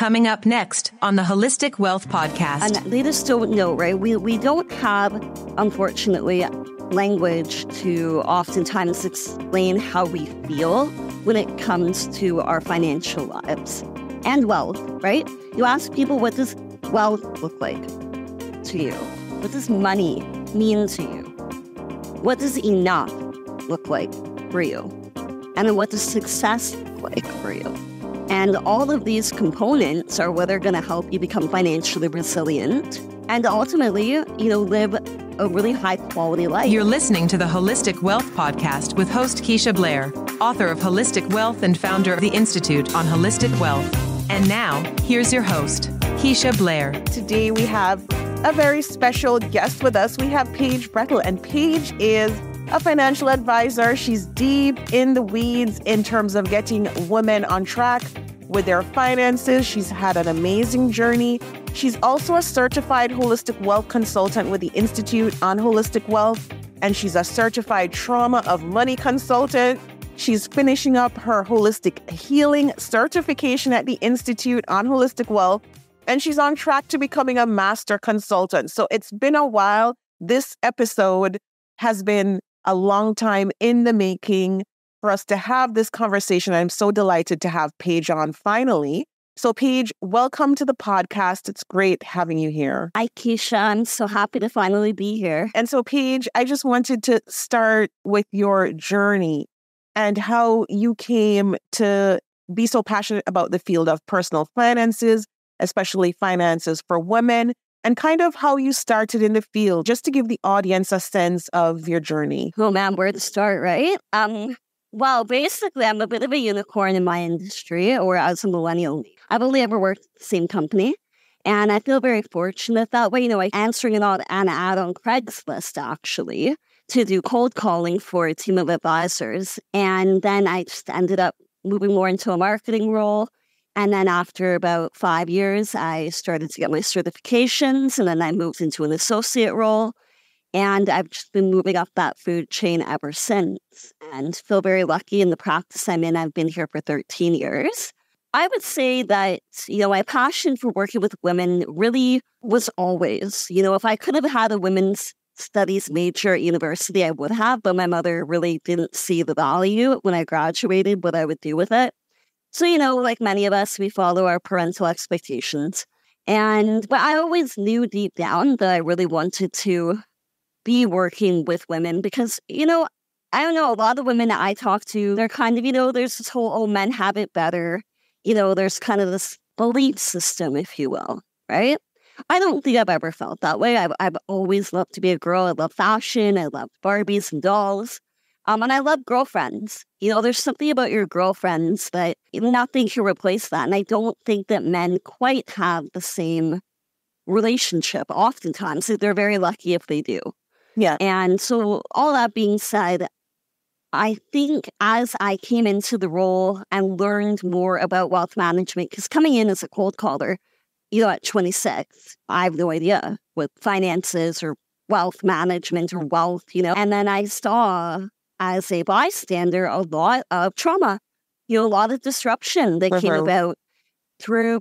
coming up next on the Holistic Wealth Podcast. And leaders don't know, right? We don't have, unfortunately, language to oftentimes explain how we feel when it comes to our financial lives and wealth, right? You ask people, what does wealth look like to you? What does money mean to you? What does enough look like for you? And what does success look like for you? And all of these components are what are going to help you become financially resilient and ultimately, live a really high quality life. You're listening to the Holistic Wealth Podcast with host Keisha Blair, author of Holistic Wealth and founder of the Institute on Holistic Wealth. And now, here's your host, Keisha Blair. Today we have a very special guest with us. We have Paige Brettle, and Paige is a financial advisor. She's deep in the weeds in terms of getting women on track with their finances. She's had an amazing journey. She's also a certified holistic wealth consultant with the Institute on Holistic Wealth, and she's a certified trauma of money consultant. She's finishing up her holistic healing certification at the Institute on Holistic Wealth, and she's on track to becoming a master consultant. So it's been a while. This episode has been a long time in the making for us to have this conversation. I'm so delighted to have Paige on finally. So Paige, welcome to the podcast. It's great having you here. Hi, Keisha. I'm so happy to finally be here. And so Paige, I just wanted to start with your journey and how you came to be so passionate about the field of personal finances, especially finances for women, and kind of how you started in the field, just to give the audience a sense of your journey. Oh man, where to start, right? Well, basically, I'm a bit of a unicorn in my industry, or as a millennial. I've only ever worked at the same company, and I feel very fortunate that way. I answered an ad on Craigslist, actually, to do cold calling for a team of advisors. And then I just ended up moving more into a marketing role. And then after about 5 years, I started to get my certifications, and then I moved into an associate role. And I've just been moving up that food chain ever since, and feel very lucky in the practice I'm in. I've been here for 13 years. I would say that, my passion for working with women really was always, if I could have had a women's studies major at university, I would have, but my mother really didn't see the value when I graduated, what I would do with it. So, like many of us, we follow our parental expectations. But I always knew deep down that I really wanted to be working with women because, I don't know, a lot of women that I talk to, they're kind of, there's this whole, oh, men have it better. There's kind of this belief system, if you will, right? I don't think I've ever felt that way. I've always loved to be a girl. I love fashion. I love Barbies and dolls. And I love girlfriends. There's something about your girlfriends that nothing can replace that. And I don't think that men quite have the same relationship oftentimes. They're very lucky if they do. Yeah. And so all that being said, I think as I came into the role and learned more about wealth management, because coming in as a cold caller, at 26, I have no idea what finances or wealth management or wealth, And then I saw as a bystander a lot of trauma, a lot of disruption that came about through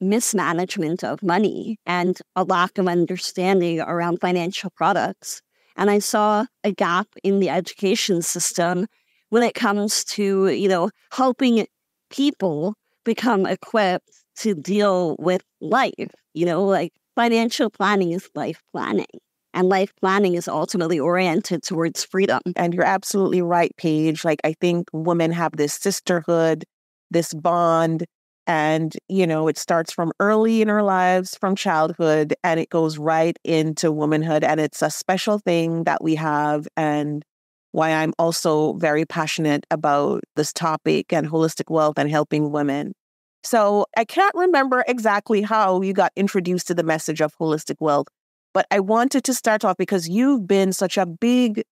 mismanagement of money and a lack of understanding around financial products. And I saw a gap in the education system when it comes to, helping people become equipped to deal with life. Financial planning is life planning, and life planning is ultimately oriented towards freedom. And you're absolutely right, Paige. I think women have this sisterhood, this bond, and, it starts from early in our lives, from childhood, and it goes right into womanhood. And it's a special thing that we have, and why I'm also very passionate about this topic and holistic wealth and helping women. So I can't remember exactly how you got introduced to the message of holistic wealth, but I wanted to start off because you've been such a big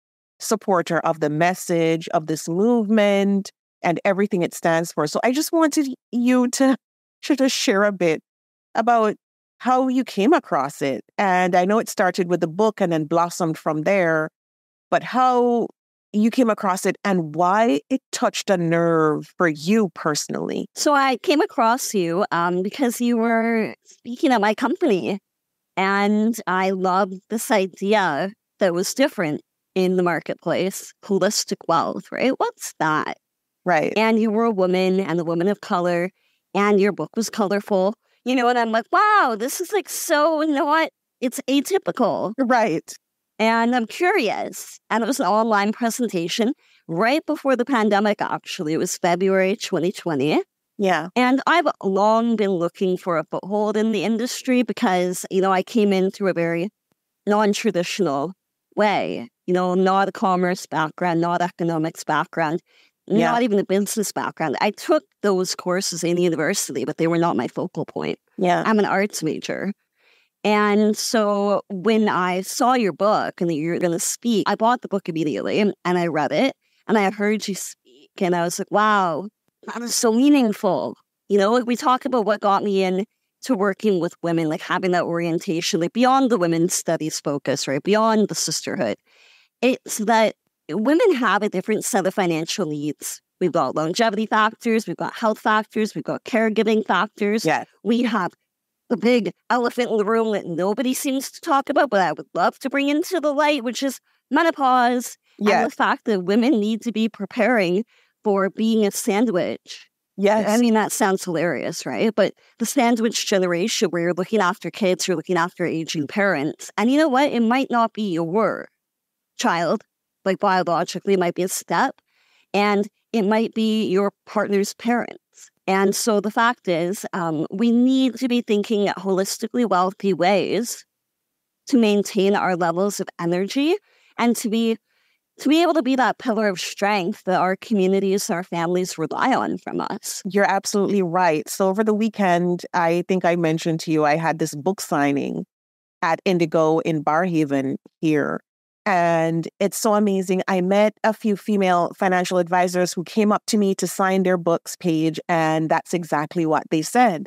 supporter of the message, of this movement, and everything it stands for. So I just wanted you to share a bit about how you came across it. And I know it started with the book and then blossomed from there, but how you came across it and why it touched a nerve for you personally. So I came across you because you were speaking at my company, and I loved this idea that was different in the marketplace, holistic wealth, right? What's that? Right. And you were a woman and a woman of color, and your book was colorful, you know, and I'm like, wow, this is like so not, it's atypical. Right. And I'm curious. And it was an online presentation right before the pandemic, actually. It was February 2020. Yeah. And I've long been looking for a foothold in the industry because, you know, I came in through a very non-traditional way, you know, not a commerce background, not economics background, not even a business background. I took those courses in university, but they were not my focal point. Yeah. I'm an arts major. And so when I saw your book and that you're going to speak, I bought the book immediately and I read it and I heard you speak and I was like, wow, that was so meaningful. You know, like we talk about what got me into working with women, like having that orientation, like beyond the women's studies focus, right? Beyond the sisterhood. It's that women have a different set of financial needs. We've got longevity factors. We've got health factors. We've got caregiving factors. Yeah. We have the big elephant in the room that nobody seems to talk about, but I would love to bring into the light, which is menopause and the fact that women need to be preparing for being a sandwich. Yes. I mean, that sounds hilarious, right? But the sandwich generation where you're looking after kids, you're looking after aging parents. And you know what? It might not be your child, like biologically, it might be a step, and it might be your partner's parent. And so the fact is, we need to be thinking holistically wealthy ways to maintain our levels of energy and to be able to be that pillar of strength that our communities and our families rely on from us. You're absolutely right. So over the weekend, I think I mentioned to you, I had this book signing at Indigo in Barhaven here. And it's so amazing. I met a few female financial advisors who came up to me to sign their books, Paige, and that's exactly what they said.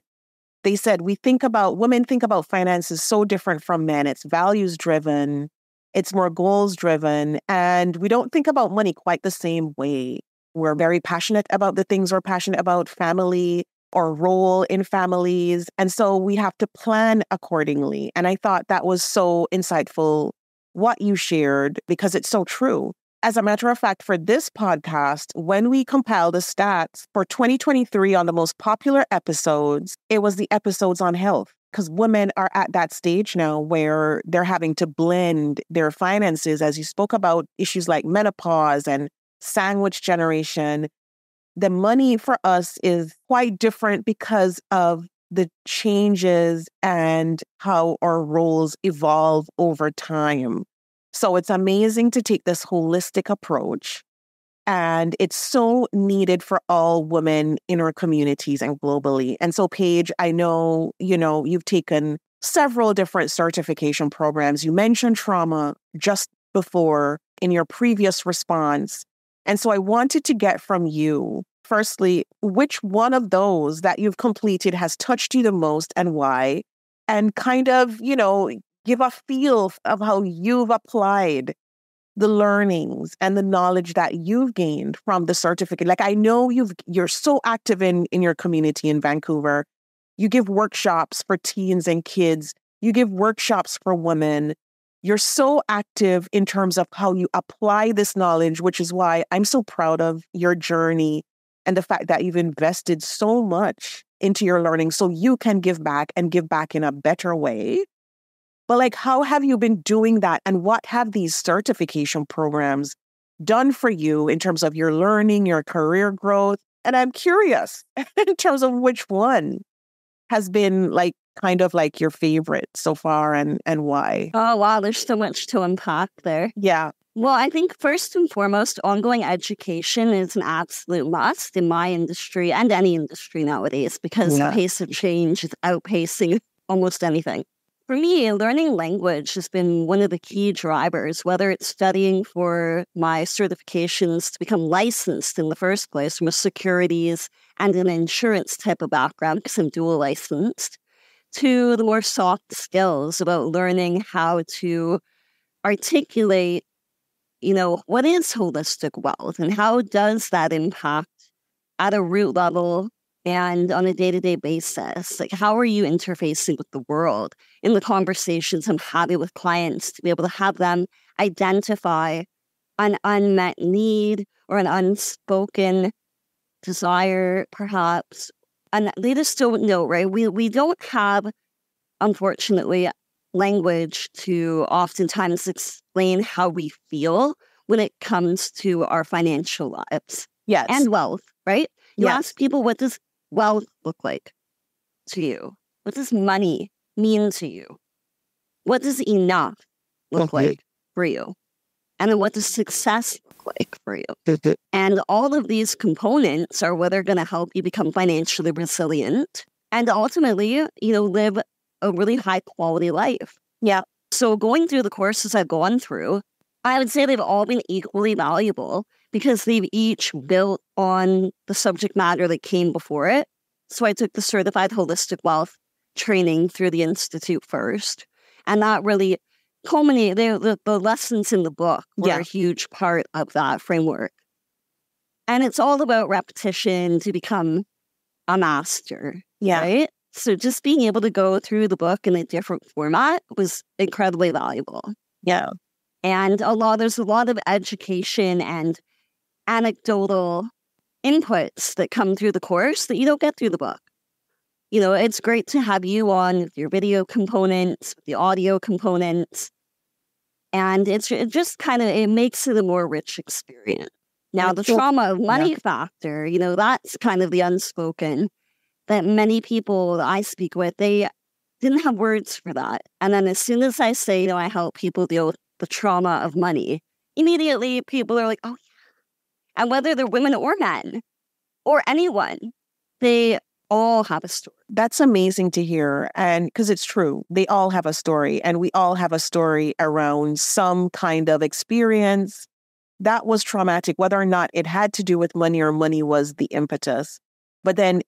They said, women think about finances so different from men. It's values driven. It's more goals driven. And we don't think about money quite the same way. We're very passionate about the things we're passionate about, family or role in families. And so we have to plan accordingly. And I thought that was so insightful, what you shared, because it's so true. As a matter of fact, for this podcast, when we compiled the stats for 2023 on the most popular episodes, it was the episodes on health, because women are at that stage now where they're having to blend their finances, as you spoke about issues like menopause and sandwich generation. The money for us is quite different because of the changes and how our roles evolve over time. So it's amazing to take this holistic approach. And it's so needed for all women in our communities and globally. And so, Paige, I know, you know, you've taken several different certification programs. You mentioned trauma just before in your previous response. And so I wanted to get from you, firstly, which one of those that you've completed has touched you the most and why? And kind of, you know, give a feel of how you've applied the learnings and the knowledge that you've gained from the certificate. Like, I know you're so active in your community in Vancouver. You give workshops for teens and kids. You give workshops for women. You're so active in terms of how you apply this knowledge, which is why I'm so proud of your journey. And the fact that you've invested so much into your learning so you can give back and give back in a better way. But like, how have you been doing that? And what have these certification programs done for you in terms of your learning, your career growth? And I'm curious in terms of which one has been like kind of like your favorite so far and why? Oh, wow. There's so much to unpack there. Yeah. Well, I think first and foremost, ongoing education is an absolute must in my industry and any industry nowadays because the pace of change is outpacing almost anything. For me, learning language has been one of the key drivers, whether it's studying for my certifications to become licensed in the first place from a securities and an insurance type of background because I'm dual licensed, to the more soft skills about learning how to articulate what is holistic wealth and how does that impact at a root level and on a day-to-day basis? Like, how are you interfacing with the world in the conversations I'm having with clients to be able to have them identify an unmet need or an unspoken desire, perhaps? And they just don't know, right? We don't have, unfortunately, language to oftentimes explain how we feel when it comes to our financial lives. Yes. And wealth, right? You yes. ask people, what does wealth look like to you? What does money mean to you? What does enough look like for you? And then what does success look like for you? And all of these components are what are going to help you become financially resilient and ultimately, live a really high quality life. Yeah. So going through the courses I've gone through, I would say they've all been equally valuable because they've each built on the subject matter that came before it. So I took the Certified Holistic Wealth training through the Institute first. And that really culminated, the lessons in the book were a huge part of that framework. And it's all about repetition to become a master. Yeah. Right? So just being able to go through the book in a different format was incredibly valuable. Yeah. And there's a lot of education and anecdotal inputs that come through the course that you don't get through the book. It's great to have you on with your video components, the audio components, and it makes it a more rich experience. Now, the trauma of money factor, that's kind of the unspoken that many people that I speak with, they didn't have words for that. And then as soon as I say, I help people deal with the trauma of money, immediately people are like, oh yeah. And whether they're women or men or anyone, they all have a story. That's amazing to hear. And because it's true, they all have a story, and we all have a story around some kind of experience that was traumatic, whether or not it had to do with money or money was the impetus. But then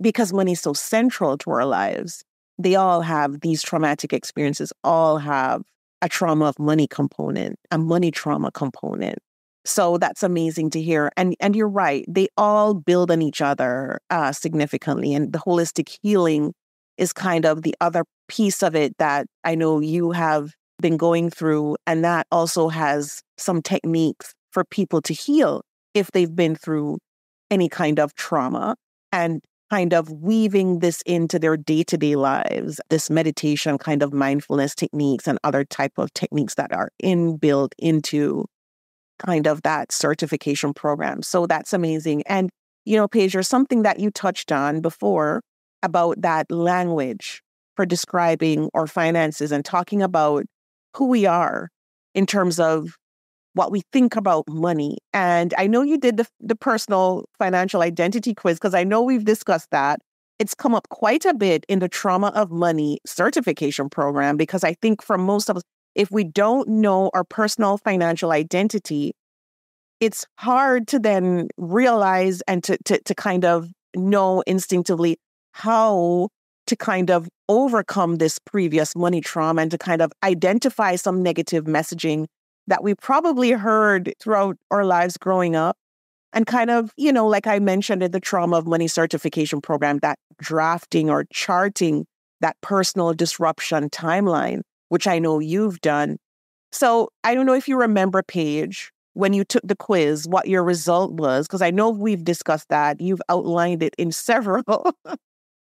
because money is so central to our lives, they all have these traumatic experiences, all have a trauma of money component, a money trauma component. So that's amazing to hear. And you're right. They all build on each other significantly. And the holistic healing is kind of the other piece of it that I know you have been going through. And that also has some techniques for people to heal if they've been through any kind of trauma, and kind of weaving this into their day-to-day lives, this meditation, kind of mindfulness techniques and other type of techniques that are inbuilt into kind of that certification program. So that's amazing. And, Paige, there's something that you touched on before about that language for describing our finances and talking about who we are in terms of what we think about money. And I know you did the personal financial identity quiz, because I know we've discussed that. It's come up quite a bit in the Trauma of Money certification program, because I think for most of us, if we don't know our personal financial identity, it's hard to then realize and to kind of know instinctively how to kind of overcome this previous money trauma and to kind of identify some negative messaging that we probably heard throughout our lives growing up. And kind of, like I mentioned in the Trauma of Money certification program, that drafting or charting that personal disruption timeline, which I know you've done. So I don't know if you remember, Paige, when you took the quiz, what your result was, because I know we've discussed that. You've outlined it in several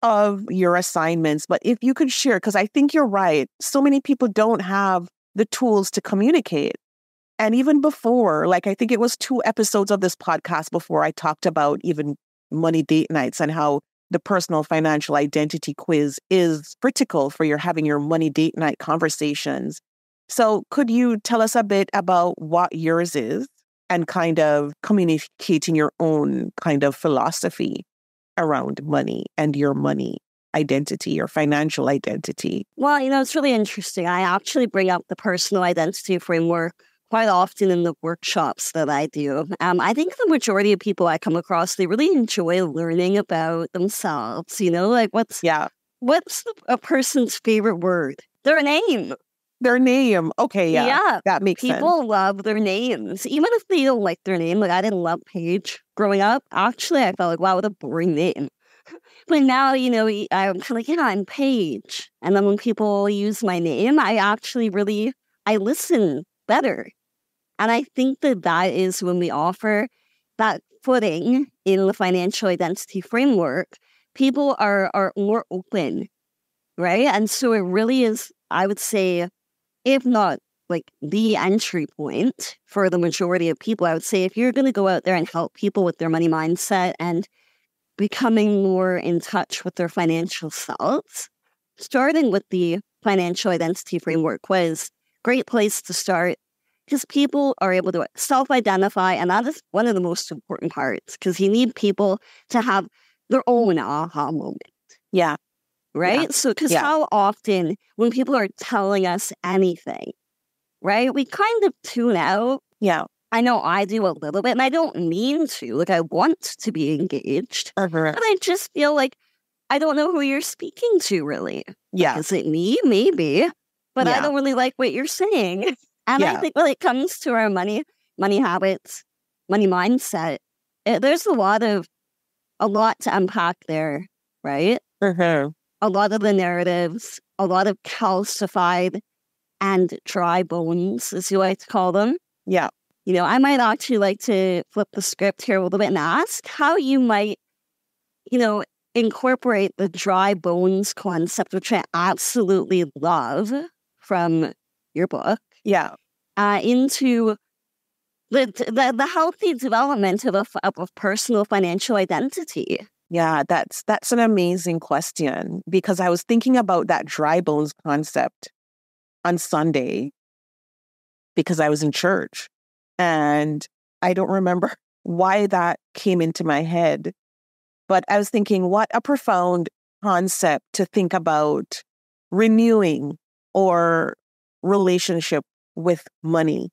of your assignments. But if you could share, because I think you're right, so many people don't have the tools to communicate. And even before, I think it was 2 episodes of this podcast before, I talked about even money date nights and how the personal financial identity quiz is critical for your having your money date night conversations. So could you tell us a bit about what yours is and kind of communicating your own kind of philosophy around money and your money identity or financial identity? Well, it's really interesting. I actually bring up the personal identity framework quite often in the workshops that I do. I think the majority of people I come across, they really enjoy learning about themselves. What's a person's favorite word? Their name. Their name. Okay, yeah. That makes sense. People love their names. Even if they don't like their name, like I didn't love Paige growing up. Actually, I felt like, wow, what a boring name. But now, you know, I'm kind of like, yeah, I'm Paige. And then when people use my name, I actually really, I listen better. And I think that that is when we offer that footing in the financial identity framework, people are more open, right? And so it really is, I would say, if not like the entry point for the majority of people, I would say if you're going to go out there and help people with their money mindset and becoming more in touch with their financial selves, starting with the financial identity framework was a great place to start because people are able to self-identify. And that is one of the most important parts because you need people to have their own aha moment. Yeah. Right? Yeah. So, because how often when people are telling us anything, right, we kind of tune out. Yeah. I know I do a little bit and I don't mean to. Like, I want to be engaged. Uh-huh. But I just feel like I don't know who you're speaking to, really. Yeah. Like, is it me? Maybe. But I don't really like what you're saying. And I think when it comes to our money habits, money mindset, there's a lot to unpack there, right? Uh-huh. A lot of the narratives, a lot of calcified and dry bones, as you like to call them. Yeah. You know, I might actually like to flip the script here a little bit and ask how you might, you know, incorporate the dry bones concept, which I absolutely love from your book. Yeah. Into the healthy development of a personal financial identity. Yeah, that's an amazing question because I was thinking about that dry bones concept on Sunday because I was in church and I don't remember why that came into my head, but I was thinking what a profound concept to think about renewing our relationship with money,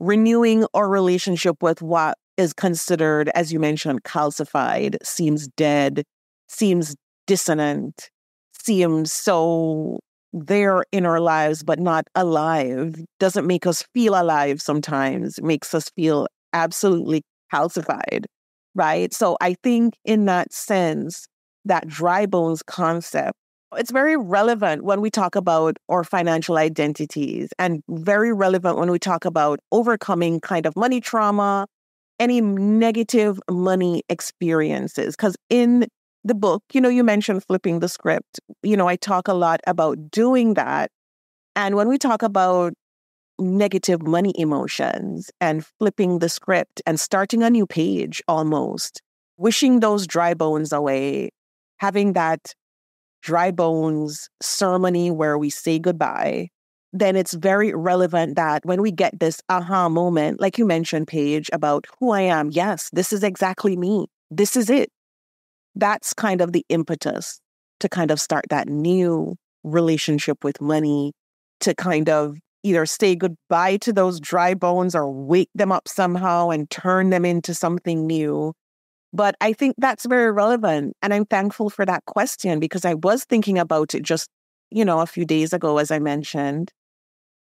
renewing our relationship with what is considered, as you mentioned, calcified, seems dead, seems dissonant, seems so there in our lives, but not alive, doesn't make us feel alive sometimes, makes us feel absolutely calcified, right? So I think in that sense, that dry bones concept, it's very relevant when we talk about our financial identities and very relevant when we talk about overcoming kind of money trauma, any negative money experiences. Because in the book, you know, you mentioned flipping the script. You know, I talk a lot about doing that. And when we talk about negative money emotions and flipping the script and starting a new page almost, wishing those dry bones away, having that dry bones ceremony where we say goodbye, then it's very relevant that when we get this aha moment, like you mentioned, Paige, about who I am, yes, this is exactly me. This is it. That's kind of the impetus to kind of start that new relationship with money, to kind of either say goodbye to those dry bones or wake them up somehow and turn them into something new. But I think that's very relevant. And I'm thankful for that question because I was thinking about it just, you know, a few days ago, as I mentioned.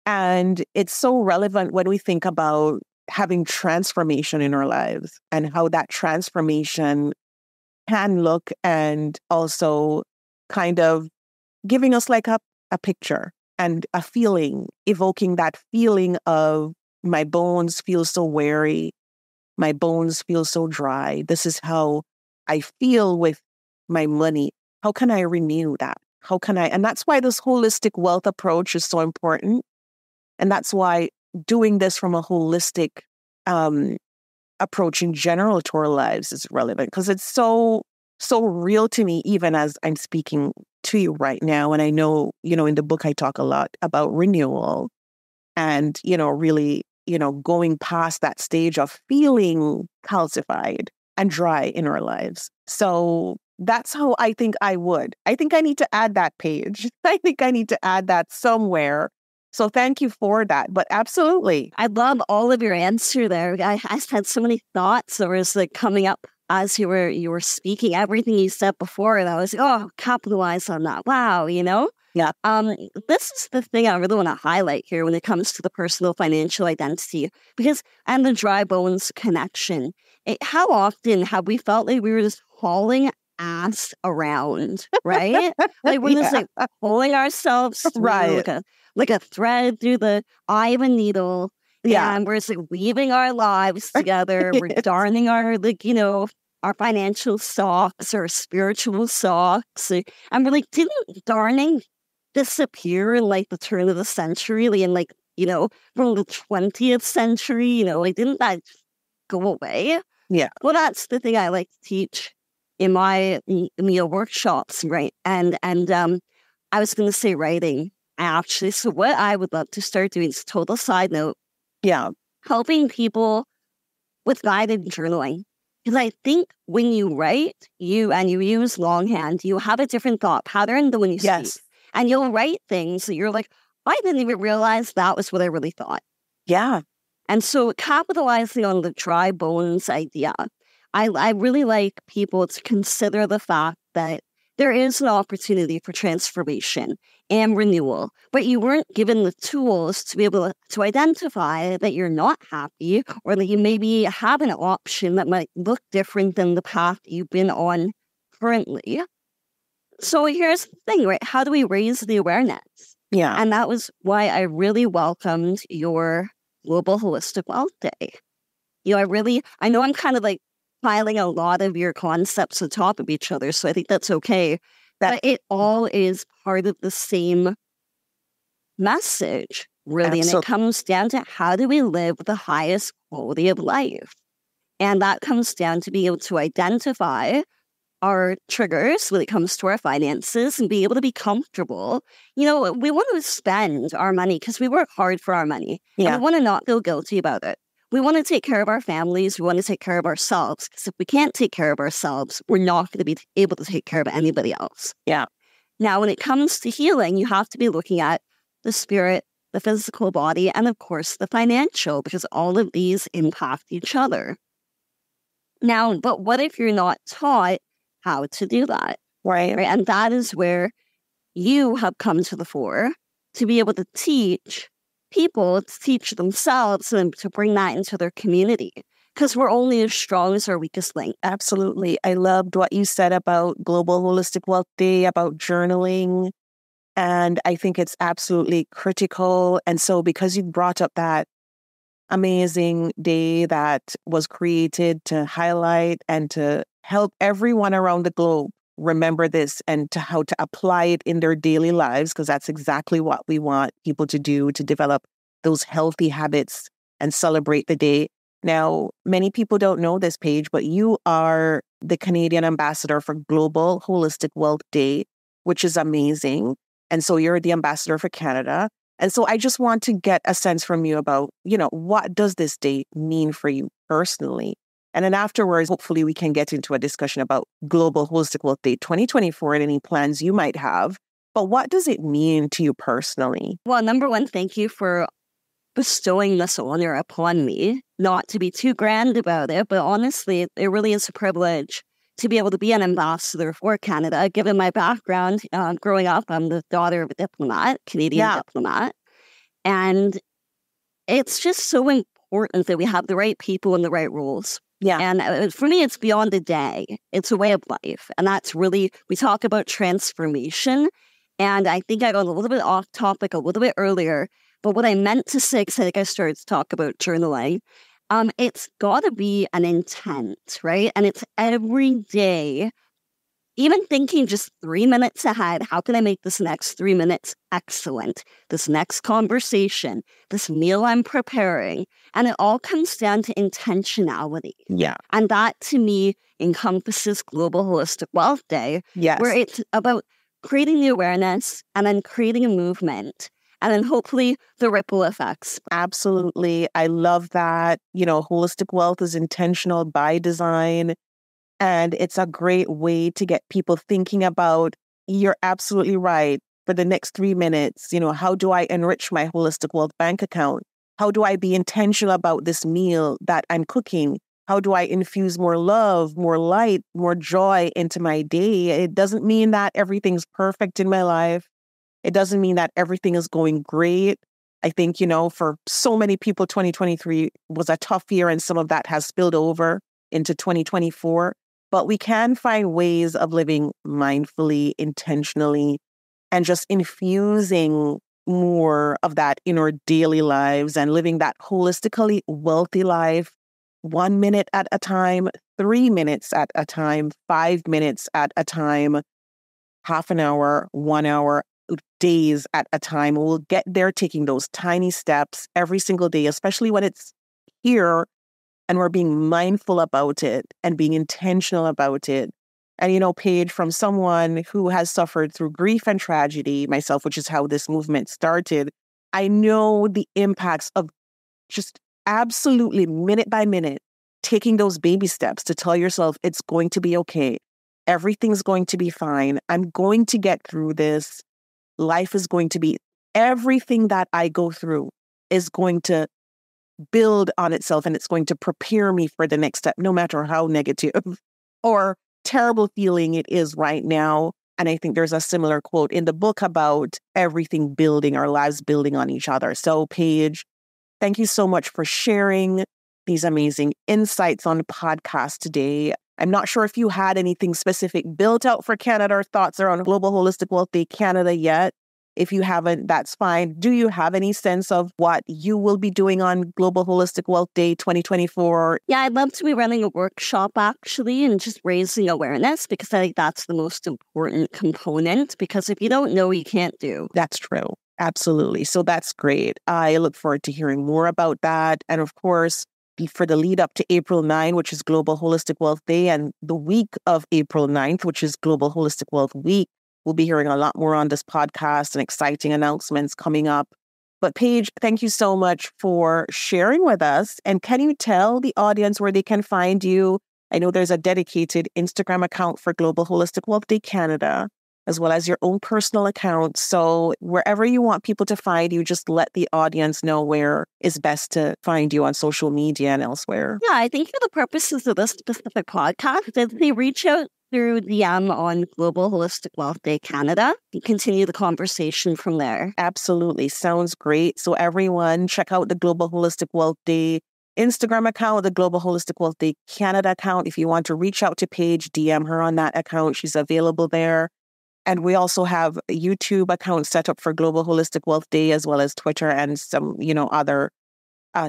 And it's so relevant when we think about having transformation in our lives and how that transformation can look and also kind of giving us like a picture and a feeling, evoking that feeling of my bones feel so weary. My bones feel so dry. This is how I feel with my money. How can I renew that? How can I? And that's why this holistic wealth approach is so important. And that's why doing this from a holistic approach in general to our lives is relevant because it's so, so real to me, even as I'm speaking to you right now. And I know, you know, in the book, I talk a lot about renewal and, you know, really, you know, going past that stage of feeling calcified and dry in our lives. So that's how I think I would. I think I need to add that, Paige. I think I need to add that somewhere. So thank you for that. But absolutely. I love all of your answer there. I had so many thoughts that was like coming up as you were speaking, everything you said before, and I was capitalize on that. Wow, you know? Yeah. This is the thing I really want to highlight here when it comes to the personal financial identity, and the dry bones connection. How often have we felt like we were just hauling ass around, right? Like we're just like pulling ourselves through, like a thread through the eye of a needle. Yeah. And we're just like weaving our lives together. Yes. We're darning our, our financial socks or spiritual socks. And we're like, didn't darning disappear in like the turn of the century? And from the 20th century, didn't that go away? Yeah. Well, that's the thing I like to teach in my workshops, right? And I was going to say writing, actually. So what I would love to start doing is, total side note, helping people with guided journaling. Because I think when you write, you use longhand, you have a different thought pattern than when you speak. And you'll write things that you're like, I didn't even realize that was what I really thought. Yeah. And so capitalizing on the dry bones idea, I really like people to consider the fact that there is an opportunity for transformation and renewal, but you weren't given the tools to be able to identify that you're not happy or that you maybe have an option that might look different than the path you've been on currently. So here's the thing, right? How do we raise the awareness? Yeah. And that was why I really welcomed your Global Holistic Wealth Day. I know I'm kind of like piling a lot of your concepts on top of each other, so I think that's okay. But it all is part of the same message, really. Absolutely. And it comes down to, how do we live the highest quality of life? And that comes down to being able to identify our triggers when it comes to our finances and be able to be comfortable. We want to spend our money because we work hard for our money. Yeah. And we want to not feel guilty about it. We want to take care of our families. We want to take care of ourselves. Because if we can't take care of ourselves, we're not going to be able to take care of anybody else. Yeah. Now, when it comes to healing, you have to be looking at the spirit, the physical body, and of course, the financial, because all of these impact each other. Now, but what if you're not taught how to do that? Right. And that is where you have come to the fore, to be able to teach people, to teach themselves, and to bring that into their community, because we're only as strong as our weakest link. Absolutely. I loved what you said about Global Holistic Wealth Day, about journaling. And I think it's absolutely critical. And so because you brought up that amazing day that was created to highlight and to help everyone around the globe remember this and to how to apply it in their daily lives, because that's exactly what we want people to do, to develop those healthy habits and celebrate the day. Now, many people don't know this, Paige, but you are the Canadian ambassador for Global Holistic Wealth Day, which is amazing. And so you're the ambassador for Canada. And so I just want to get a sense from you about, what does this day mean for you personally? And then afterwards, hopefully we can get into a discussion about Global Holistic Wealth Day 2024 and any plans you might have. But what does it mean to you personally? Well, number one, thank you for bestowing this honor upon me. Not to be too grand about it, but honestly, it really is a privilege to be able to be an ambassador for Canada. Given my background, growing up, I'm the daughter of a diplomat, Canadian diplomat. And it's just so important that we have the right people and the right rules. Yeah. And for me, it's beyond a day. It's a way of life. And that's really, we talk about transformation. And I think I got a little bit off topic a little bit earlier. But what I meant to say, because I think I started to talk about journaling, it's got to be an intent, right? And it's every day, even thinking just 3 minutes ahead, how can I make this next 3 minutes excellent? This next conversation, this meal I'm preparing. And it all comes down to intentionality. Yeah. And that, to me, encompasses Global Holistic Wealth Day, where it's about creating the awareness and then creating a movement. And then hopefully the ripple effects. Absolutely. I love that. Holistic wealth is intentional by design. And it's a great way to get people thinking about, you're absolutely right, for the next 3 minutes, how do I enrich my holistic wealth bank account? How do I be intentional about this meal that I'm cooking? How do I infuse more love, more light, more joy into my day? It doesn't mean that everything's perfect in my life. It doesn't mean that everything is going great. I think, for so many people, 2023 was a tough year, and some of that has spilled over into 2024. But we can find ways of living mindfully, intentionally, and just infusing more of that in our daily lives and living that holistically wealthy life, 1 minute at a time, 3 minutes at a time, 5 minutes at a time, half an hour, 1 hour, days at a time. We'll get there taking those tiny steps every single day, especially when it's here and we're being mindful about it and being intentional about it. And, Paige, from someone who has suffered through grief and tragedy myself, which is how this movement started, I know the impacts of just absolutely minute by minute, taking those baby steps to tell yourself it's going to be okay. Everything's going to be fine. I'm going to get through this. Life is going to be, everything that I go through is going to build on itself, and it's going to prepare me for the next step, no matter how negative or terrible feeling it is right now. And I think there's a similar quote in the book about everything building, our lives building on each other. So Paige, thank you so much for sharing these amazing insights on the podcast today. I'm not sure if you had anything specific built out for Canada or thoughts around Global Holistic Wealth Day Canada yet. If you haven't, that's fine. Do you have any sense of what you will be doing on Global Holistic Wealth Day 2024? Yeah, I'd love to be running a workshop actually and just raising awareness, because I think that's the most important component, because if you don't know, you can't do. That's true. Absolutely. So that's great. I look forward to hearing more about that. And of course, for the lead up to April 9, which is Global Holistic Wealth Day, and the week of April 9th, which is Global Holistic Wealth Week, we'll be hearing a lot more on this podcast and exciting announcements coming up. But Paige, thank you so much for sharing with us. And can you tell the audience where they can find you? I know there's a dedicated Instagram account for Global Holistic Wealth Day Canada, as well as your own personal account. So wherever you want people to find you, just let the audience know where is best to find you on social media and elsewhere. Yeah, I think for the purposes of this specific podcast, if they reach out through DM on Global Holistic Wealth Day Canada, and continue the conversation from there. Absolutely. Sounds great. So everyone, check out the Global Holistic Wealth Day Instagram account, the Global Holistic Wealth Day Canada account. If you want to reach out to Paige, DM her on that account. She's available there. And we also have a YouTube account set up for Global Holistic Wealth Day, as well as Twitter and some, other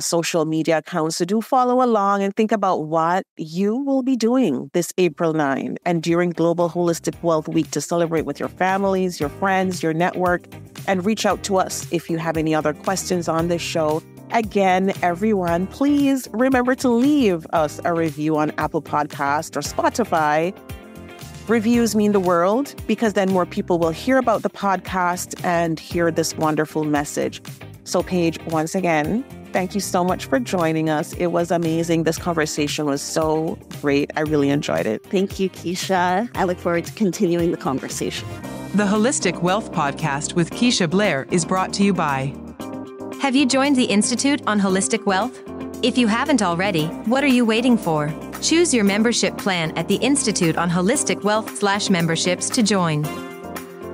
social media accounts. So do follow along and think about what you will be doing this April 9 and during Global Holistic Wealth Week to celebrate with your families, your friends, your network, and reach out to us if you have any other questions on this show. Again, everyone, please remember to leave us a review on Apple Podcasts or Spotify. Reviews mean the world, because then more people will hear about the podcast and hear this wonderful message. So Paige, once again, thank you so much for joining us. It was amazing. This conversation was so great. I really enjoyed it. Thank you, Keisha. I look forward to continuing the conversation. The Holistic Wealth Podcast with Keisha Blair is brought to you by... Have you joined the Institute on Holistic Wealth? If you haven't already, what are you waiting for? Choose your membership plan at the Institute on Holistic Wealth /memberships to join.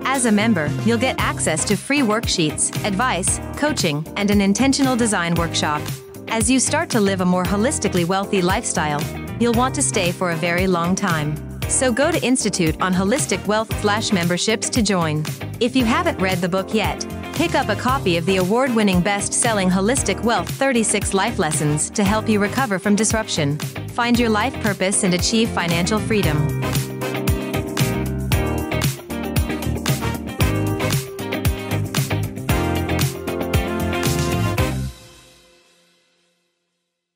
As a member, you'll get access to free worksheets, advice, coaching, and an intentional design workshop. As you start to live a more holistically wealthy lifestyle, you'll want to stay for a very long time. So go to Institute on Holistic Wealth /memberships to join. If you haven't read the book yet, pick up a copy of the award-winning best-selling Holistic Wealth 36 Life Lessons to help you recover from disruption, find your life purpose, and achieve financial freedom.